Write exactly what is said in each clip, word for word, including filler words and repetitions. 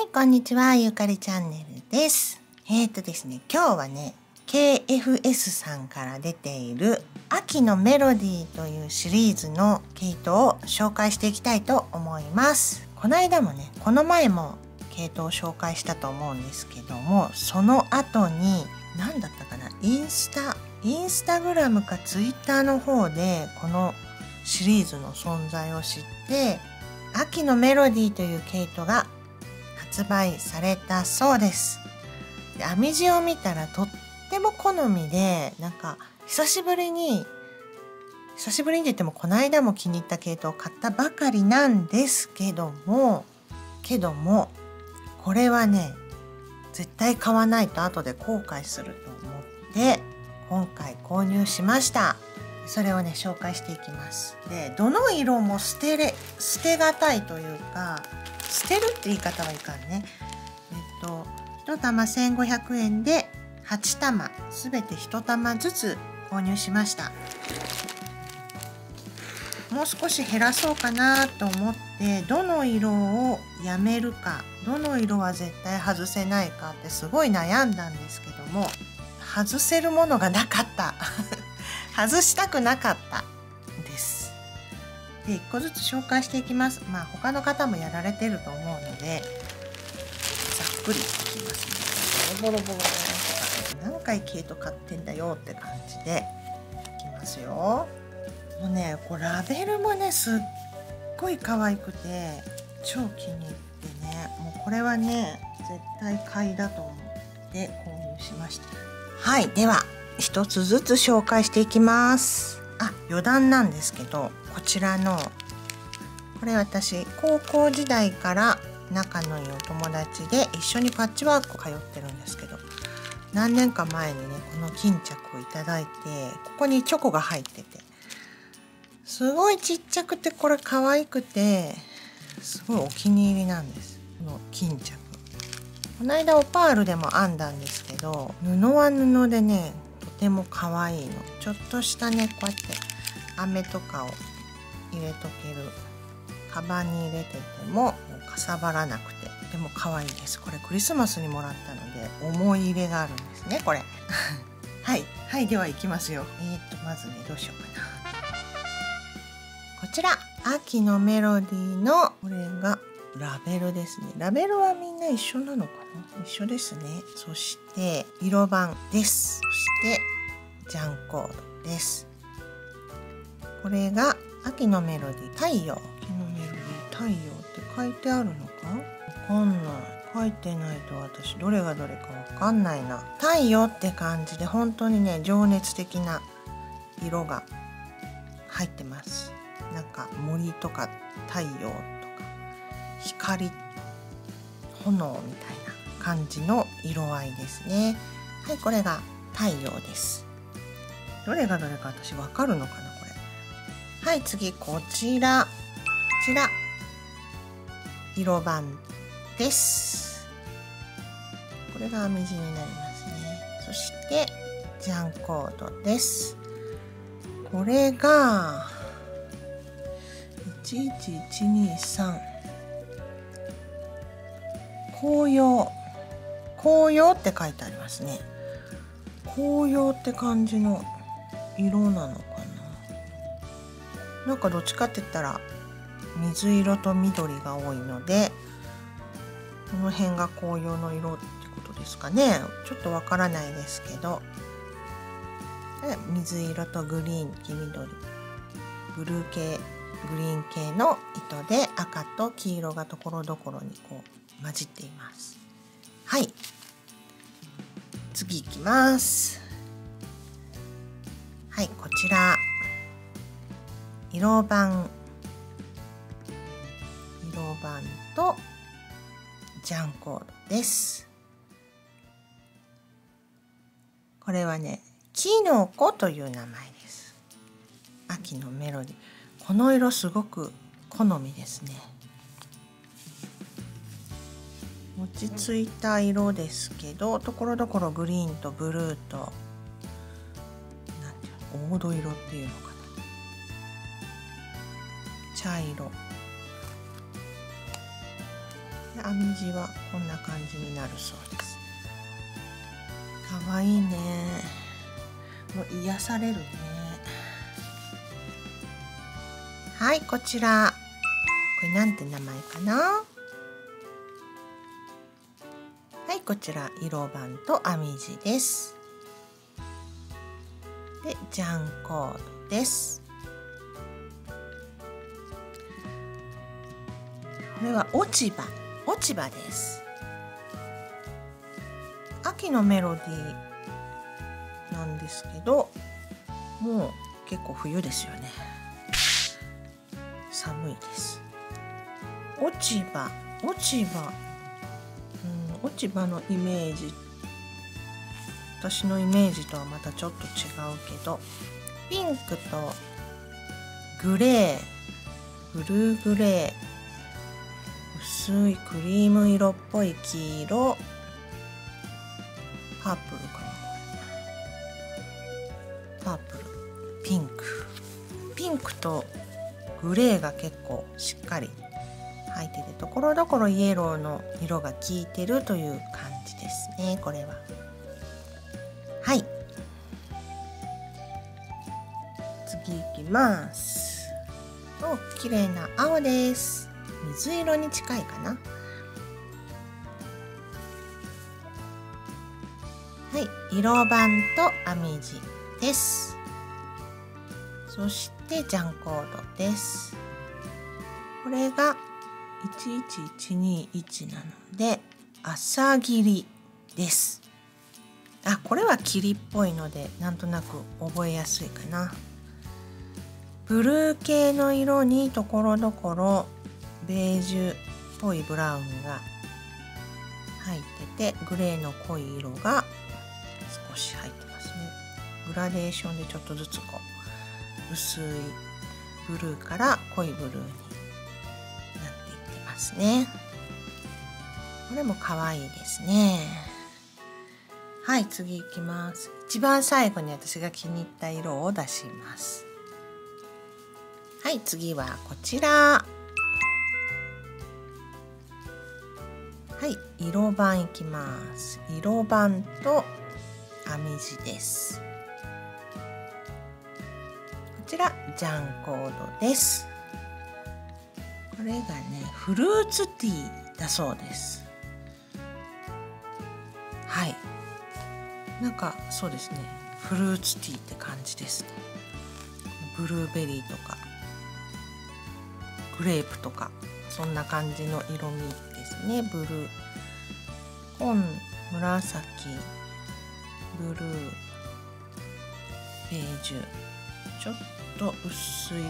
はい、こんにちは。ゆうかりチャンネルです。えーとですね、今日はね、ケーエフエス さんから出ている秋のメロディーというシリーズの系統を紹介していきたいと思います。この間もね、この前も系統を紹介したと思うんですけども、その後に何だったかな、インスタ、インスタグラムかツイッターの方でこのシリーズの存在を知って、秋のメロディーという系統が発売されたそうです。で、編み地を見たらとっても好みで、なんか久しぶりに久しぶりに言ってもこの間も気に入った系統を買ったばかりなんですけどもけどもこれはね絶対買わないと後で後悔すると思って今回購入しました。それをね紹介していきます。で、どの色も捨てれ捨てがたいというか、捨てるって言い方はいかんね。えっといち玉せんごひゃくえんではち玉全ていち玉ずつ購入しました。もう少し減らそうかなと思って、どの色をやめるかどの色は絶対外せないかってすごい悩んだんですけども、外せるものがなかった外したくなかったです。で、いっこずつ紹介していきます。まあ他の方もやられてると思うのでざっくりいきますね。ボロボロボロボロ何回系統買ってんだよって感じでいきますよ。もうね、こうラベルもねすっごい可愛くて超気に入ってね、もうこれはね絶対買いだと思って購入しました。はい、ではひとつずつ紹介していきます。あ、余談なんですけど、こちらのこれ私高校時代から仲のいいお友達で一緒にパッチワーク通ってるんですけど、何年か前にねこの巾着をいただいて、ここにチョコが入っててすごいちっちゃくてこれ可愛くてすごいお気に入りなんです。この巾着この間オパールでも編んだんですけど、布は布でねとても可愛いの。ちょっとしたねこうやって飴とかを入れとける、カバンに入れててもかさばらなくてでも可愛いです。これクリスマスにもらったので思い入れがあるんですねこれはいはい、では行きますよ。えー、っとまずねどうしようかな。こちら秋のメロディーのこれがラベルですね。ラベルはみんな一緒なのかな、一緒ですね。そして色番です。そしてジャンコードです。これが秋のメロディー「太陽」。秋のメロディー「太陽」って書いてあるのかわかんない。書いてないと私どれがどれかわかんないな。太陽って感じで本当にね情熱的な色が入ってます。なんか森とか太陽とか光、炎みたいな感じの色合いですね。はい、これが太陽です。どれがどれか私わかるのかな。はい、次こちら、こちら色番です。これが編み地になりますね。そしてジャンコードです。これがいちいちいちにさん紅葉、紅葉って書いてありますね。紅葉って感じの色なのかな。なんかどっちかって言ったら水色と緑が多いので、この辺が紅葉の色ってことですかね。ちょっとわからないですけど、水色とグリーン、黄緑、ブルー系、グリーン系の糸で赤と黄色がところどころにこう混じっています。はい、次いきます。はい、こちら。色番、色番とジャンコードです。これはね、キノコという名前です。秋のメロディー。この色すごく好みですね。落ち着いた色ですけど、ところどころグリーンとブルーとなんていうの、黄土色っていうのか。茶色、編み地はこんな感じになるそうです。かわいいね。もう癒されるね。はい、こちら。これなんて名前かな。はい、こちら色番と編み地です。で、ジャンコードです。これは落ち葉、落ち葉です。秋のメロディーなんですけど、もう結構冬ですよね。寒いです。落ち葉、落ち葉、うん、落ち葉のイメージ、私のイメージとはまたちょっと違うけど、ピンクとグレー、ブルーグレー。薄いクリーム色っぽい黄色、パープルかな、パープル、ピンク、ピンクとグレーが結構しっかり入ってて、ところどころイエローの色が効いてるという感じですね。これははい、次いきます。お、綺麗な青です。水色に近いかな。はい、色番と編み地です。そしてジャンコードです。これがいちいちいちにいちなので朝霧です。あ、これは霧っぽいのでなんとなく覚えやすいかな。ブルー系の色にところどころベージュっぽいブラウンが入ってて、グレーの濃い色が少し入ってますね。グラデーションでちょっとずつこう薄いブルーから濃いブルーになっていってますね。これも可愛いですね。はい、次いきます。一番最後に私が気に入った色を出します。はい、次はこちら。はい、色番いきます。色番と編み地です。こちらジャンコードです。これがね、フルーツティーだそうです。はい。なんかそうですね、フルーツティーって感じですね。ブルーベリーとかグレープとかそんな感じの色味。ね、ブルー、紺、紫、ブルー、ベージュ、ちょっと薄いピン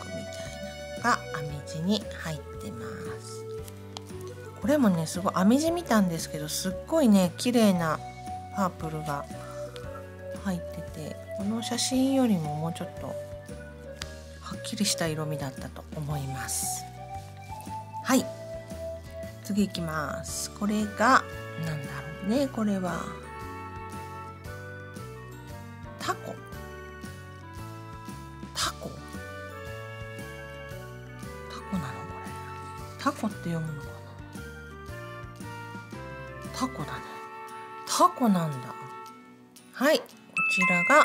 クみたいなのが編み地に入ってます。これもね、すごい編み地見たんですけど、すっごいね綺麗なパープルが入ってて、この写真よりももうちょっとはっきりした色味だったと思います。はい、次いきます。これがなんだろうね。これはタコ。タコ。タコなのこれ。タコって読むのかな。タコだね。タコなんだ。はい、こちらが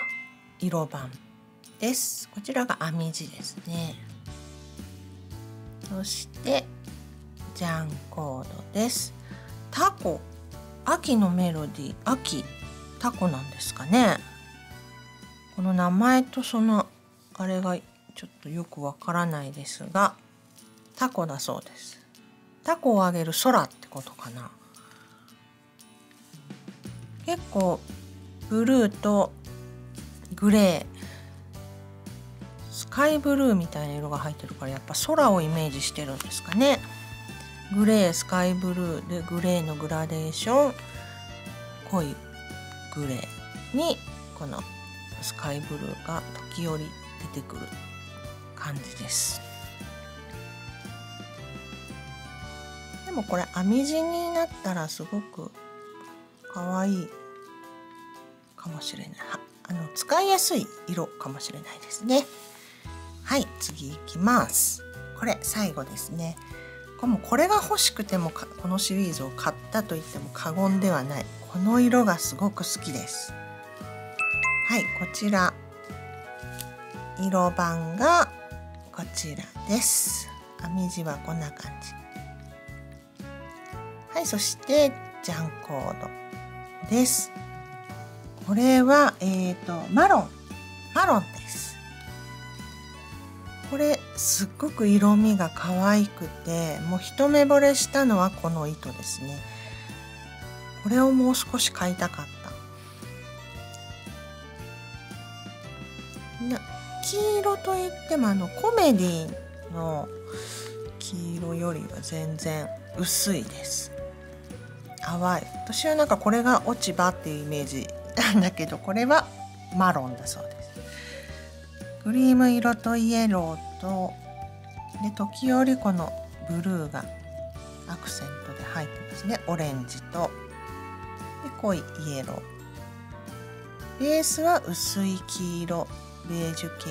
色番です。こちらが編み地ですね。そして。ジャンコードです。タコ、秋のメロディー、秋、タコなんですかね。この名前とそのあれがちょっとよくわからないですが、タコだそうです。タコをあげる空ってことかな。結構ブルーとグレー、スカイブルーみたいな色が入ってるから、やっぱ空をイメージしてるんですかね。グレー、スカイブルーでグレーのグラデーション、濃いグレーにこのスカイブルーが時折出てくる感じです。でもこれ編み地になったらすごく可愛いかもしれない。あの使いやすい色かもしれないですね。はい、次いきます。これ最後ですね。これもこれが欲しくてもこのシリーズを買ったと言っても過言ではない。この色がすごく好きです。はい、こちら色番がこちらです。編み地はこんな感じ。はい、そしてジャンコードです。これはえーとマロンマロンです。これすっごく色味が可愛くて、もう一目惚れしたのはこの糸ですね。これをもう少し買いたかった。な黄色といってもあのコメディの黄色よりは全然薄いです。淡い。私はなんかこれが落ち葉っていうイメージなんだけど、これはマロンだそうです。クリーム色とイエローとで時折このブルーがアクセントで入ってますね。オレンジとで濃いイエロー、ベースは薄い黄色ベージュ系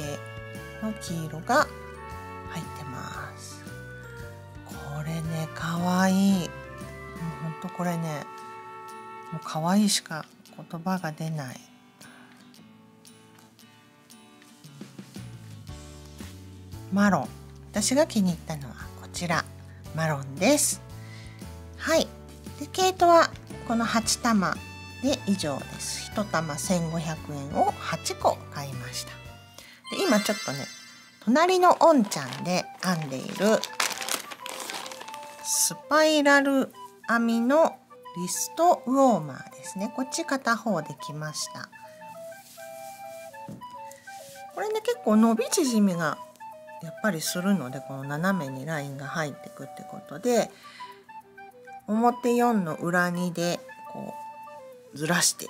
の黄色が入ってます。これねかわいい。ほんとこれねもうかわいいしか言葉が出ない。マロン、私が気に入ったのはこちらマロンです。はい、で毛糸はこのはちたまで以上です。いちたませんごひゃくえんをはちこ買いました。で今ちょっとね隣のおんちゃんで編んでいるスパイラル編みのリストウォーマーですね。こっち片方できました。これね結構伸び縮みがやっぱりするので、この斜めにラインが入ってくってことで表よんの裏にでこうずらして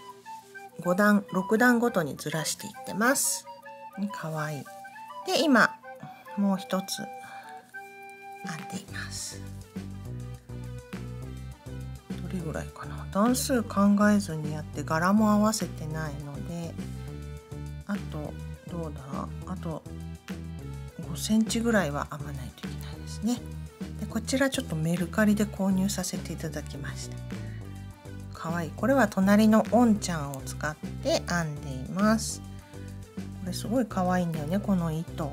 ごだんろくだんごとにずらしていってます。かわいい。で今もう一つ編んでいます。どれぐらいかな、段数考えずにやって柄も合わせてないので、あとどうだあとごセンチぐらいは編まないといけないですね。でこちらちょっとメルカリで購入させていただきました。かわいい。これは隣のおんちゃんを使って編んでいます。これすごい可愛いんだよね、この糸。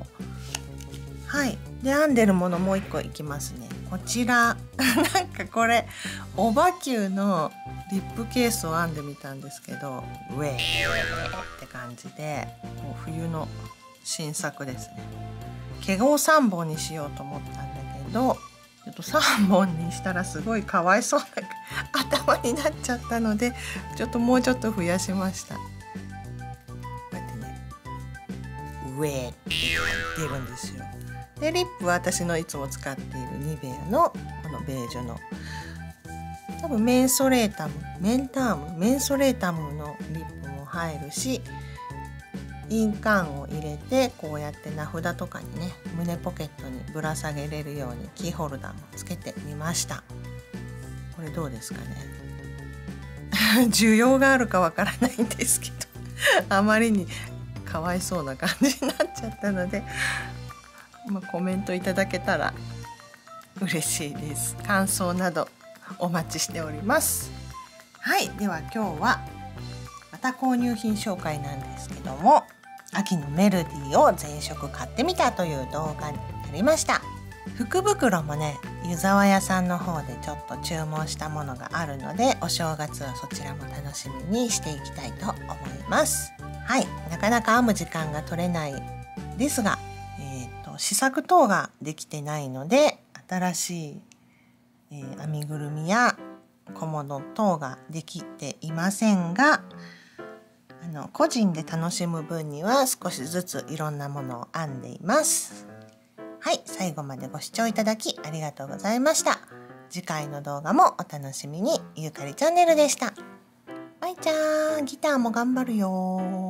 はい。で編んでるものもう一個いきますね。こちらなんかこれオバキューのリップケースを編んでみたんですけど、ウェーって感じで、もう冬の新作ですね。毛をさんぼんにしようと思ったんだけど、ちょっとさんぼんにしたらすごいかわいそうな頭になっちゃったので、ちょっともうちょっと増やしました。ウェーって言ってるんですよ。でリップは私のいつも使っているニベアのこのベージュの多分メンソレータムメンタームメンソレータムのリップも入るし、印鑑を入れてこうやって名札とかにね胸ポケットにぶら下げれるようにキーホルダーもつけてみました。これどうですかね需要があるかわからないんですけどあまりにかわいそうな感じになっちゃったので、まあ、コメントいただけたら嬉しいです。感想などお待ちしております。はい、では今日はまた購入品紹介なんですけども、秋のメロディーを全色買ってみたという動画になりました。福袋もね湯沢屋さんの方でちょっと注文したものがあるので、お正月はそちらも楽しみにしていきたいと思います。はい、なかなか編む時間が取れないですが、えーと、試作等ができてないので新しい、えー、編みぐるみや小物等ができていませんが、あの個人で楽しむ分には少しずついろんなものを編んでいます。はい、最後までご視聴いただきありがとうございました。次回の動画もお楽しみに。ゆうかりチャンネルでした。バイチャー、ギターも頑張るよー。